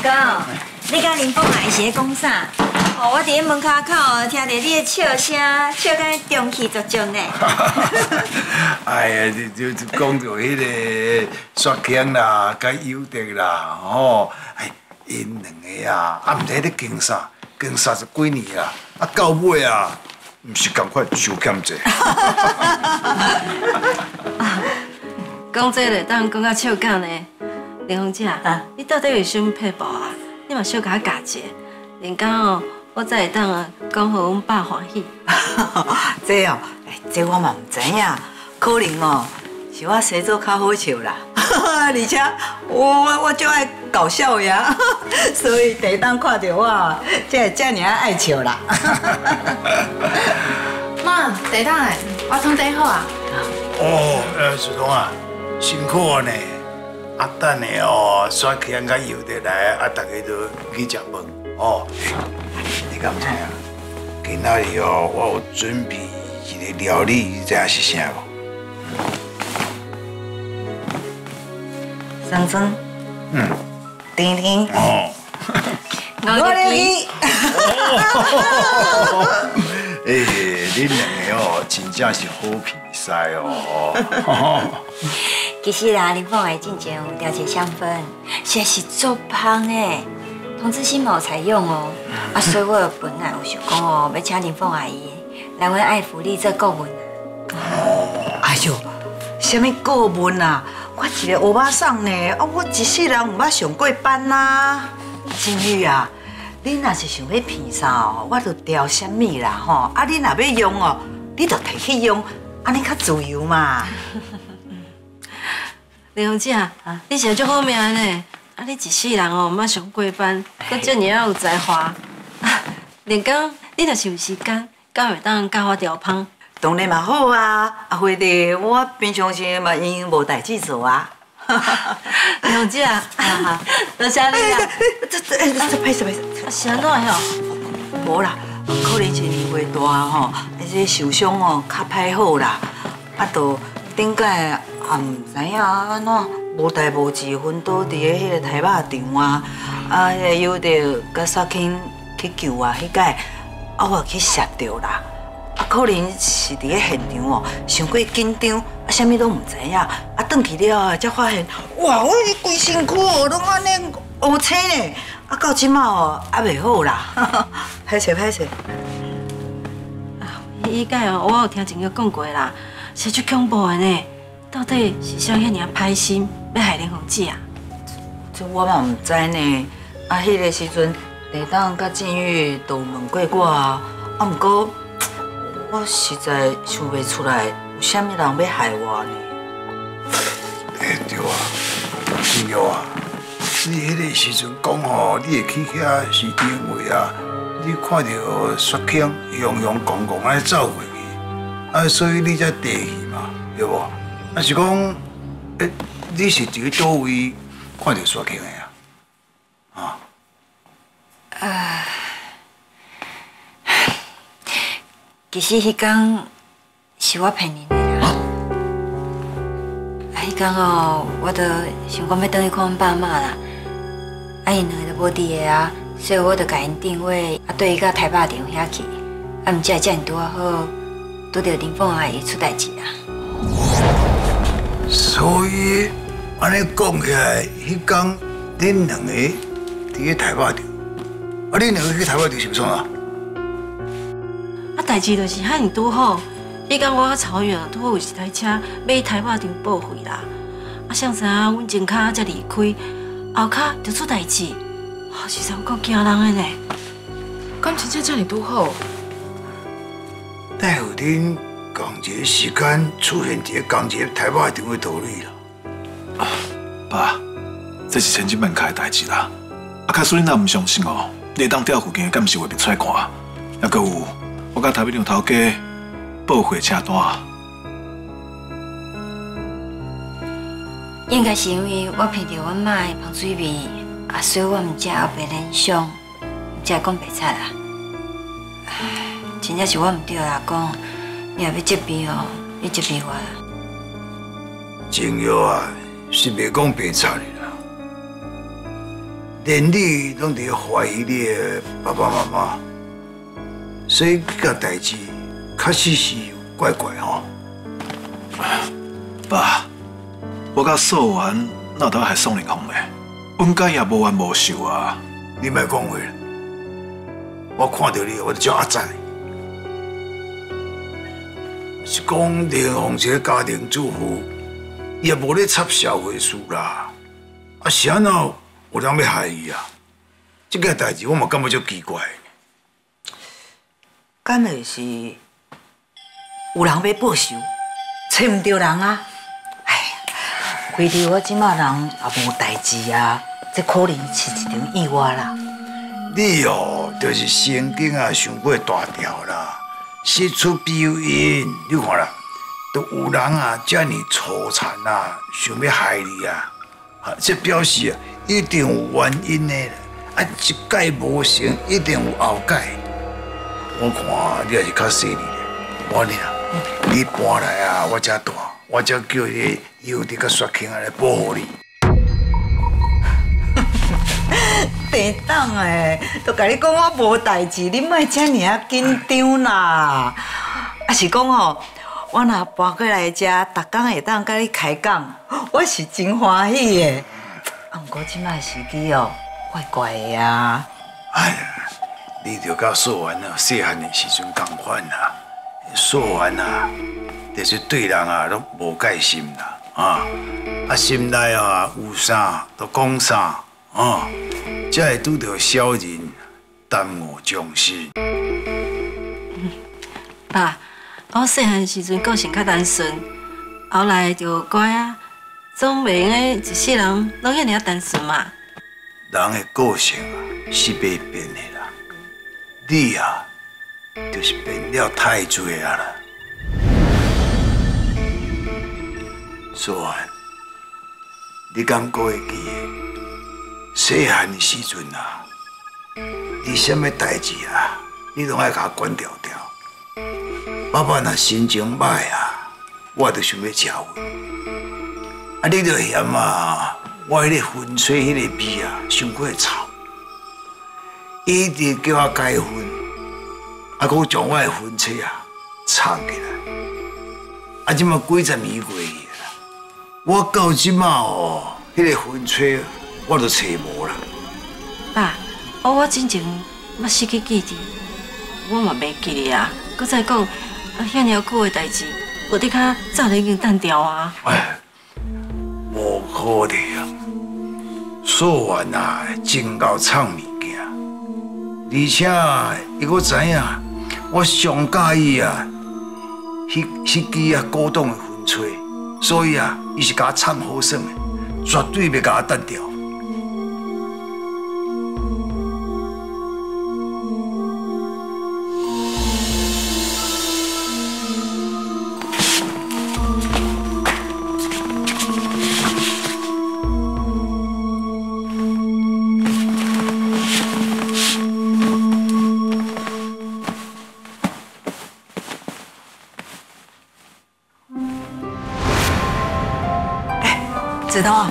阿公，你甲林凤阿是咧讲啥？哦，我伫咧门口口听着你的笑声，笑甲中气足足呢。哎呀，就讲到迄个雪强啦，甲尤德啦，吼，哎，因两个啊，啊毋知咧经啥，经30几年啦，啊到尾啊，毋是共款受欠者。讲这个当讲到笑讲呢。 林凤姐啊，你到底有啥物撇步啊？你嘛小甲我教者，然后哦，我才会当啊讲互阮爸欢喜。这哦，这我嘛唔知影，可能哦是我生做较好笑啦，而且我就爱搞笑呀，所以第一当看到我，这尔爱笑啦。妈，第一当诶，我准备好啊。哦，子彤啊，辛苦了呢。 啊，等下哦，刷起人家油得来，啊，大家都去食饭哦。你敢知啊？今仔日哦，我有准备一个料理，你知影是啥无？酸酸。嗯。甜甜。哦。我来去。哎，恁两个哦，真正是好比赛哦。 其实啦，林凤来进前有调一香氛，实在是足香诶。童志新冇采用哦，啊，所以我本来有想讲哦，要请林凤阿姨来阮爱福利做顾问啊。哎呦，什么顾问啊？我一个乌巴桑呢，啊，我一世人唔捌上过班啦。金玉啊，你若是想要骗啥哦，我就调什么啦吼。啊，你若要用哦，你就提去用，安尼较自由嘛。 林凤姐啊，你是足好命呢！啊，你一世人哦，毋捌上过班，阁遮尔啊有才华。连讲你若是有时间，敢会当教我调芳？当然嘛好啊！啊，或者我平常时嘛因无代志做啊。林凤姐啊，多谢你啊！这歹势歹势，是安怎吼？无啦，可能是年岁大吼，这受伤哦较歹好啦，啊都。 顶个也唔知影安怎，无代无志昏倒伫个迄个台巴场啊，啊，有着甲煞轻去救啊，迄个啊我去摔着啦，啊可能是伫个现场哦，伤过紧张，啊啥物都唔知影，啊转去了啊才发现，哇我规身躯哦拢安尼乌青嘞，啊到即马哦也袂好啦，歹势歹势。啊，迄个哦我有听朋友讲过啦。 是最恐怖的呢，到底是谁遐尔歹心要害林凤姐啊？这我嘛唔知呢。啊，迄个时阵，地当甲金玉都问过我啊。啊，不过我实在想袂出来有啥物人要害我呢。哎，对啊，金玉啊，你迄个时阵讲吼，你会去遐是因为啊，你看到雪卿洋洋公公安尼走过。 啊，所以你才地去嘛，对无？啊，是讲，你是伫咧倒位看到雪卿的啊？啊？啊，其实迄天是我骗你的啦。啊，迄天哦，我都想讲要倒去看阮爸妈啦，啊，因两个都无伫个啊，所以我就甲因定位，啊，对伊到台北场遐去，啊，毋才会遮尔拄啊好。 拄着林凤阿姨出代志啊！所以安尼讲起来，迄天恁两个伫个台北场，啊，恁两个去台北场是创啊？啊，代志就是遐尔拄好。迄天我甲曹远拄好有一台车买台北场报废啦，啊，谁知影阮前脚才离开，后脚就出代志，啊，实在有够惊人诶呢！感情真正拄好。 奈何恁同一时间出现一个同一台北场的道理啦。爸，这是千真万确的代志啦。啊，假使恁若唔相信哦，你当调附近的敢毋是画面出来看，还阁有我甲台北场头家报废车单。应该是因为我闻到阮妈的芳水味，啊，所以我毋才后白联想，毋才讲白贼啦。 真正是我唔对啦，讲你若要责备哦，你责备我啦。情药啊，是袂讲白贼的啦。连你拢伫怀疑你的爸爸妈妈，所以这个代志确实是怪怪吼。爸，我甲素媛那倒还送你空嘞，阮家也无冤无仇啊。你莫讲话，我看到你我就叫阿仔。是讲林凤一个家庭主妇，也无咧插社会事啦，啊，是安怎？ 有人要害伊啊！这件代志我嘛感觉足奇怪。敢会是有人要报仇，找唔到人啊？哎呀，规日我即马人也无代志啊，这可能是一场意外啦。你哦，就是神经啊，想过大条啦，事出必有因。你看啦，都有人啊，遮尔粗残啊，想要害你啊！ 啊，这表示啊，一定有原因的，啊，一届无成，一定有后届。我看你也是较细腻的，我呢，你搬来啊，我遮大，我遮叫你有滴个雪清来保护你。地当诶，都甲你讲我无代志，你莫遮尔啊紧张啦。啊，是讲哦。 我若搬过来遮，逐天会当甲你开讲，我是真欢喜的。啊，不过即卖时机哦，怪怪的啊。哎呀，你着甲素媛啊，细汉的时阵同款啊。素媛啊，就是对人啊，拢无戒心啦，啊，啊心内啊有啥就讲啥，啊，才会拄着小人耽误众生。爸。 我细汉时阵个性较单纯，后来就乖啊，总袂用诶，一世人拢遐尔单纯嘛。人诶个性啊是袂变诶啦，你啊就是变了太侪啊啦。素媛，你敢过会记诶？细汉诶时阵啊，你啥物代志啊，你拢爱甲管条条。 爸爸若心情歹啊，我就想要吃饭。啊，你着嫌啊，我迄个薰吹迄个味啊，伤过臭。伊一直叫我改薰，啊，佫将我的薰吹啊藏起来。啊，即满几十年过去啦，我到即满哦，迄个薰吹我都找无啦。爸，我真正嘛失去记忆，我嘛袂记哩啊。佮再讲。 遐尼久的代志，我得较早就已经淡掉啊！哎，无可能，素媛啊，真够藏物件，而且伊佫知影，我上佮意啊，迄支啊古董的薰吹，所以啊，伊是甲我藏好耍的，绝对袂甲我淡掉。 子彤，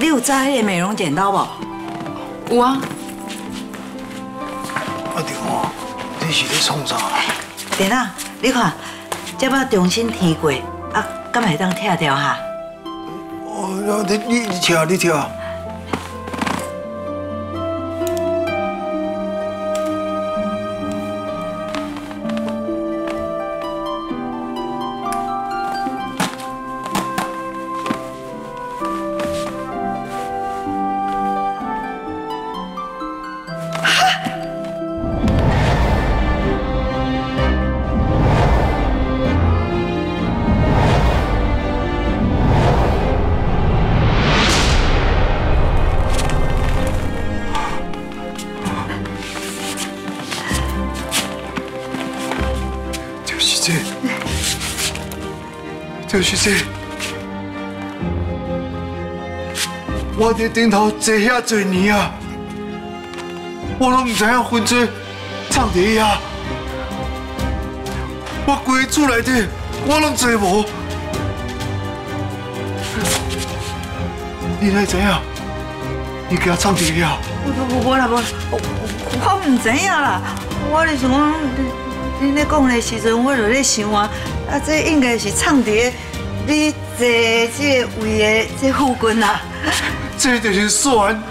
你有扎迄个美容剪刀无？有啊。阿婷哦，你是咧创啥？对啦，你看，这摆重新添过，啊，敢会当拆掉哈？哦，你拆。 就是，我伫顶头坐遐侪年啊，我拢唔知影薰吹藏伫伊啊，我规厝内底我拢找无，你哪知影？你叫我创一个啊！我啦，我唔知影啦。我就是讲，你咧讲的时阵，我就咧想啊，啊，这应该是创一个你坐这位的这附近啦。这就是素媛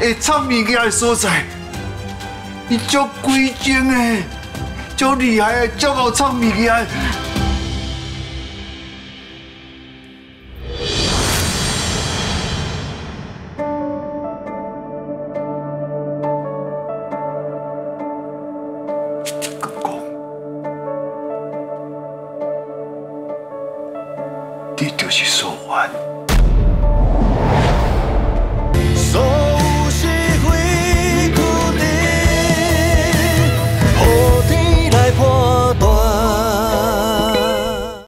会创物件的所在。伊足规整的，足厉害的，足好创物件。 你就是素媛。